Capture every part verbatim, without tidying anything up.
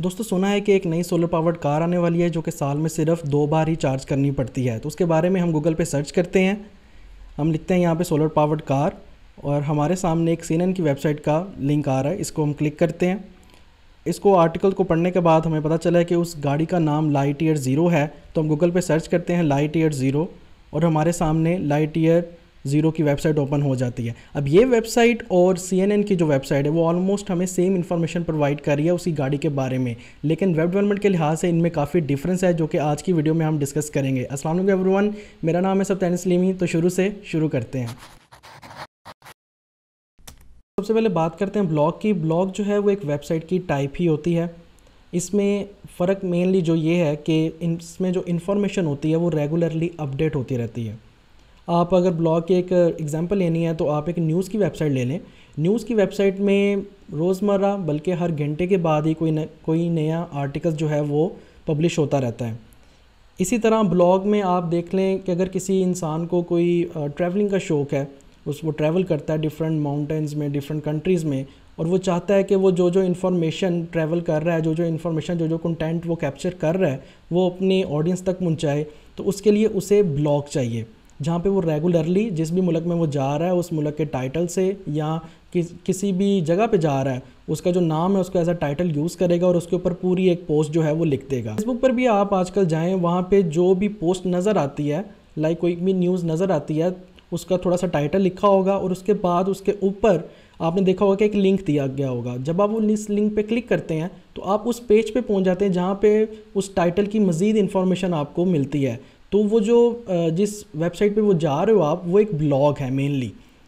दोस्तों सुना है कि एक नई सोलर पावर्ड कार आने वाली है जो कि साल में सिर्फ दो बार ही चार्ज करनी पड़ती है। तो उसके बारे में हम गूगल पे सर्च करते हैं, हम लिखते हैं यहाँ पे सोलर पावर्ड कार और हमारे सामने एक सी एन एन की वेबसाइट का लिंक आ रहा है। इसको हम क्लिक करते हैं। इसको आर्टिकल को पढ़ने के बाद हमें पता चला है कि उस गाड़ी का नाम लाइटईयर ज़ीरो है। तो हम गूगल पर सर्च करते हैं लाइटईयर ज़ीरो और हमारे सामने लाइटईयर ज़ीरो की वेबसाइट ओपन हो जाती है। अब ये वेबसाइट और सी एन एन की जो वेबसाइट है वो ऑलमोस्ट हमें सेम इन्फॉर्मेशन प्रोवाइड कर रही है उसी गाड़ी के बारे में, लेकिन वेब डेवलपमेंट के लिहाज से इनमें काफ़ी डिफरेंस है जो कि आज की वीडियो में हम डिस्कस करेंगे। अस्सलाम वालेकुम एवरीवन, मेरा नाम है सलेमी। तो शुरू से शुरू करते हैं। सबसे पहले बात करते हैं ब्लॉग की। ब्लॉग जो है वो एक वेबसाइट की टाइप ही होती है। इसमें फ़र्क मेनली जो ये है कि इसमें जो इन्फॉर्मेशन होती है वो रेगुलरली अपडेट होती रहती है। आप अगर ब्लॉग की एक एग्जांपल लेनी है तो आप एक न्यूज़ की वेबसाइट ले लें। न्यूज़ की वेबसाइट में रोज़मर्रा बल्कि हर घंटे के बाद ही कोई न कोई नया आर्टिकल जो है वो पब्लिश होता रहता है। इसी तरह ब्लॉग में आप देख लें कि अगर किसी इंसान को कोई ट्रैवलिंग का शौक़ है, उस वो ट्रैवल करता है डिफरेंट माउंटेंस में, डिफरेंट कंट्रीज़ में, और वो चाहता है कि वो जो जो इन्फॉर्मेशन ट्रैवल कर रहा है, जो जो इन्फॉर्मेशन, जो जो कंटेंट वो कैप्चर कर रहा है वो अपनी ऑडियंस तक पहुँचाए, तो उसके लिए उसे ब्लॉग चाहिए जहाँ पे वो रेगुलरली जिस भी मुल्क में वो जा रहा है उस मुल्क के टाइटल से या कि, किसी भी जगह पे जा रहा है उसका जो नाम है उसका एज अ टाइटल यूज़ करेगा और उसके ऊपर पूरी एक पोस्ट जो है वो लिख देगा। फेसबुक पर भी आप आजकल जाएं, वहाँ पे जो भी पोस्ट नज़र आती है, लाइक कोई भी न्यूज़ नज़र आती है, उसका थोड़ा सा टाइटल लिखा होगा और उसके बाद उसके ऊपर आपने देखा होगा कि एक लिंक दिया गया होगा। जब आप वो इस लिंक पे क्लिक करते हैं तो आप उस पेज पे पहुँच जाते हैं जहाँ पे उस टाइटल की मज़ीद इन्फॉर्मेशन आपको मिलती है। तो वो जो जिस वेबसाइट पे वो जा रहे हो आप, वो एक ब्लॉग है मेनली,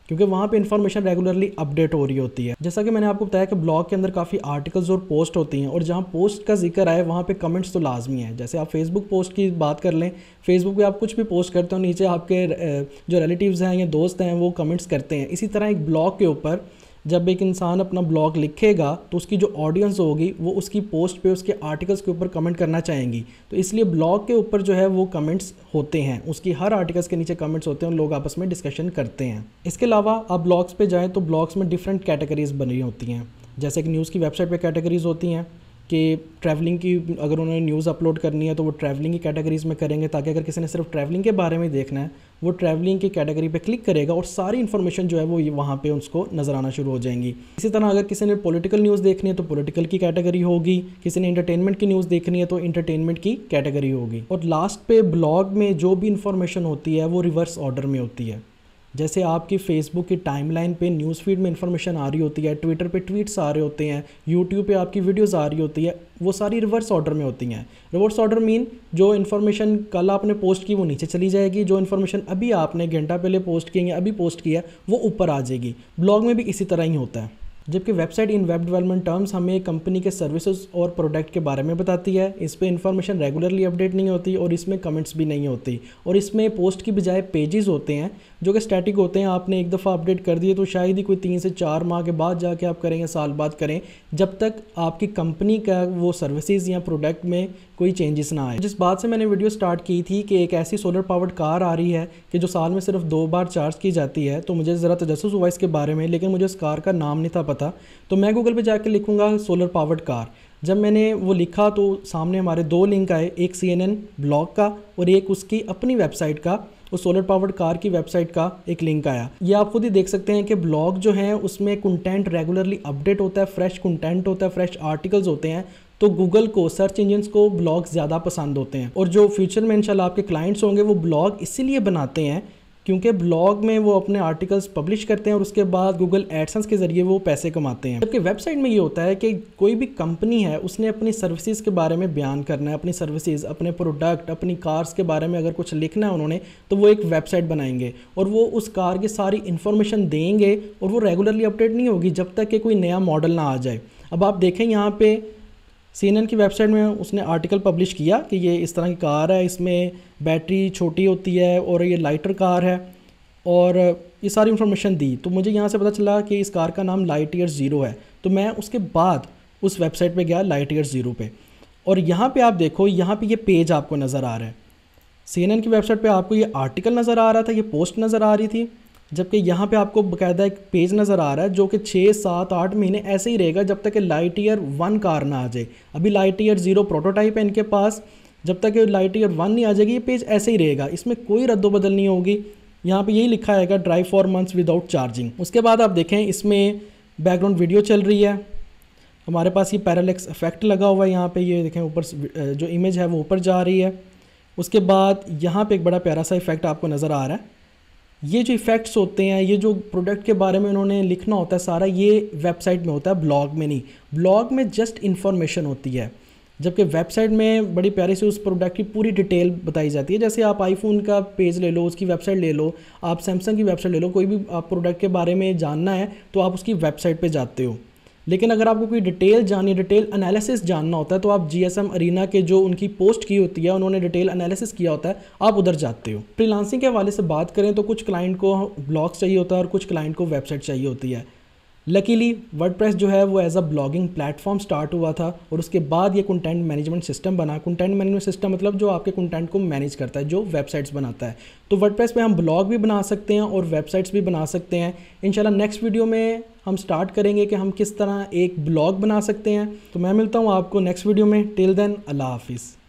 क्योंकि वहाँ पे इन्फॉर्मेशन रेगुलरली अपडेट हो रही होती है। जैसा कि मैंने आपको बताया कि ब्लॉग के अंदर काफ़ी आर्टिकल्स और पोस्ट होती हैं और जहाँ पोस्ट का जिक्र आए वहाँ पे कमेंट्स तो लाजमी है। जैसे आप फेसबुक पोस्ट की बात कर लें, फेसबुक पे आप कुछ भी पोस्ट करते हो, नीचे आपके जो रिलेटिव्स हैं या दोस्त हैं वो कमेंट्स करते हैं। इसी तरह एक ब्लॉग के ऊपर जब एक इंसान अपना ब्लॉग लिखेगा तो उसकी जो ऑडियंस होगी वो उसकी पोस्ट पे, उसके आर्टिकल्स के ऊपर कमेंट करना चाहेंगी। तो इसलिए ब्लॉग के ऊपर जो है वो कमेंट्स होते हैं, उसकी हर आर्टिकल्स के नीचे कमेंट्स होते हैं और लोग आपस में डिस्कशन करते हैं। इसके अलावा आप ब्लॉग्स पे जाएँ तो ब्लॉग्स में डिफरेंट कैटेगरीज़ बनी होती हैं। जैसे कि न्यूज़ की वेबसाइट पर कैटेगरीज़ होती हैं कि ट्रैवलिंग की अगर उन्होंने न्यूज़ अपलोड करनी है तो वो ट्रैवलिंग की कैटेगरीज़ में करेंगे, ताकि अगर किसी ने सिर्फ ट्रैवलिंग के बारे में देखना है वो ट्रैवलिंग की कैटेगरी पे क्लिक करेगा और सारी इन्फॉर्मेशन जो है वो ये वहाँ पे उसको नज़र आना शुरू हो जाएंगी। इसी तरह अगर किसी ने पॉलिटिकल न्यूज़ देखनी है तो पॉलिटिकल की कैटेगरी होगी, किसी ने इंटरटेनमेंट की न्यूज़ देखनी है तो इंटरटेनमेंट की कैटेगरी होगी। और लास्ट पे ब्लॉग में जो भी इन्फॉर्मेशन होती है वो रिवर्स ऑर्डर में होती है। जैसे आपकी फेसबुक की टाइमलाइन पे न्यूज़ फीड में इन्फॉर्मेशन आ रही होती है, ट्विटर पे ट्वीट्स आ रहे होते हैं, यूट्यूब पे आपकी वीडियोस आ रही होती है, वो सारी रिवर्स ऑर्डर में होती हैं। रिवर्स ऑर्डर मीन जो इन्फॉर्मेशन कल आपने पोस्ट की वो नीचे चली जाएगी, जो इन्फॉर्मेशन अभी आपने घंटा पहले पोस्ट की है, अभी पोस्ट किया वो ऊपर आ जाएगी। ब्लॉग में भी इसी तरह ही होता है। जबकि website in web development terms हमें कंपनी के सर्विसेज और प्रोडक्ट के बारे में बताती है। इस पर इन्फॉर्मेशन रेगुलरली अपडेट नहीं होती और इसमें कमेंट्स भी नहीं होती और इसमें पोस्ट की बजाय पेजेस होते हैं जो कि स्टैटिक होते हैं। आपने एक दफ़ा अपडेट कर दिए तो शायद ही कोई तीन से चार माह के बाद जाके आप करें या साल बाद करें, जब तक आपकी कंपनी का वो सर्विसेज या प्रोडक्ट में कोई चेंजेस ना आए। जिस बात से मैंने वीडियो स्टार्ट की थी कि एक ऐसी सोलर पावर्ड कार आ रही है कि जो साल में सिर्फ दो बार चार्ज की जाती है, तो मुझे ज़रा तजस्सुस हुआ इसके बारे में, लेकिन मुझे उस कार का नाम नहीं था पता। तो मैं गूगल पे जाकर लिखूंगा सोलर पावर्ड कार। जब मैंने वो लिखा तो सामने हमारे दो लिंक आए, एक सी एन एन ब्लॉग का और एक उसकी अपनी वेबसाइट का, उस सोलर पावर्ड कार की वेबसाइट का एक लिंक आया। ये आप खुद ही देख सकते हैं कि ब्लॉग जो है उसमें कंटेंट रेगुलरली अपडेट होता है, फ्रेश कंटेंट होता है, फ्रेश आर्टिकल्स होते हैं। तो गूगल को, सर्च इंजन्स को ब्लॉग ज़्यादा पसंद होते हैं और जो फ्यूचर में इंशाल्लाह आपके क्लाइंट्स होंगे वो ब्लॉग इसीलिए बनाते हैं क्योंकि ब्लॉग में वो अपने आर्टिकल्स पब्लिश करते हैं और उसके बाद गूगल एडसेंस के ज़रिए वो पैसे कमाते हैं। जबकि वेबसाइट में ये होता है कि कोई भी कंपनी है उसने अपनी सर्विसेज के बारे में बयान करना है, अपनी सर्विसेज, अपने प्रोडक्ट, अपनी कार्स के बारे में अगर कुछ लिखना है उन्होंने तो वो एक वेबसाइट बनाएंगे और वो उस कार की सारी इन्फॉर्मेशन देंगे और वो रेगुलरली अपडेट नहीं होगी जब तक कि कोई नया मॉडल ना आ जाए। अब आप देखें यहाँ पर सी एन एन की वेबसाइट में उसने आर्टिकल पब्लिश किया कि ये इस तरह की कार है, इसमें बैटरी छोटी होती है और ये लाइटर कार है और ये सारी इन्फॉर्मेशन दी। तो मुझे यहाँ से पता चला कि इस कार का नाम लाइटईयर ज़ीरो है। तो मैं उसके बाद उस वेबसाइट पे गया लाइटईयर ज़ीरो पे और यहाँ पे आप देखो, यहाँ पे ये पेज आपको नज़र आ रहा है। सी एन एन की वेबसाइट पर आपको ये आर्टिकल नज़र आ रहा था, ये पोस्ट नज़र आ रही थी। जबकि यहाँ पे आपको बकायदा एक पेज नज़र आ रहा है जो कि छः सात आठ महीने ऐसे ही रहेगा जब तक कि लाइटईयर वन कार ना आ जाए। अभी लाइटईयर ज़ीरो प्रोटोटाइप है इनके पास, जब तक कि लाइटईयर वन नहीं आ जाएगी ये पेज ऐसे ही रहेगा, इसमें कोई रद्दोबदल नहीं होगी। यहाँ पे यही लिखा आएगा drive for months without charging. उसके बाद आप देखें इसमें बैकग्राउंड वीडियो चल रही है, हमारे पास ये पैरेलैक्स इफेक्ट लगा हुआ है यहाँ पे, ये देखें ऊपर जो इमेज है वो ऊपर जा रही है। उसके बाद यहाँ पे एक बड़ा प्यारा सा इफेक्ट आपको नज़र आ रहा है। ये जो इफेक्ट्स होते हैं, ये जो प्रोडक्ट के बारे में उन्होंने लिखना होता है सारा, ये वेबसाइट में होता है, ब्लॉग में नहीं। ब्लॉग में जस्ट इन्फॉर्मेशन होती है, जबकि वेबसाइट में बड़ी प्यारी से उस प्रोडक्ट की पूरी डिटेल बताई जाती है। जैसे आप आईफोन का पेज ले लो, उसकी वेबसाइट ले लो, आप सैमसंग की वेबसाइट ले लो, कोई भी आप प्रोडक्ट के बारे में जानना है तो आप उसकी वेबसाइट पे जाते हो। लेकिन अगर आपको कोई डिटेल जाननी, डिटेल एनालिसिस जानना होता है तो आप जीएसएमएरीना के जो उनकी पोस्ट की होती है, उन्होंने डिटेल एनालिसिस किया होता है, आप उधर जाते हो। फ्रीलांसिंग के हवाले से बात करें तो कुछ क्लाइंट को ब्लॉग्स चाहिए होता है और कुछ क्लाइंट को वेबसाइट चाहिए होती है। लकीली वर्डप्रेस जो है वो as a blogging platform start हुआ था और उसके बाद ये कंटेंट मैनेजमेंट सिस्टम बना। कंटेंट मैनेजमेंट सिस्टम मतलब जो आपके कंटेंट को मैनेज करता है, जो वेबसाइट्स बनाता है। तो वर्डप्रेस पे हम ब्लॉग भी बना सकते हैं और वेबसाइट्स भी बना सकते हैं। इंशाल्लाह नेक्स्ट वीडियो में हम स्टार्ट करेंगे कि हम किस तरह एक ब्लॉग बना सकते हैं। तो मैं मिलता हूँ आपको नेक्स्ट वीडियो में। टिल देन अल्लाह हाफिज़।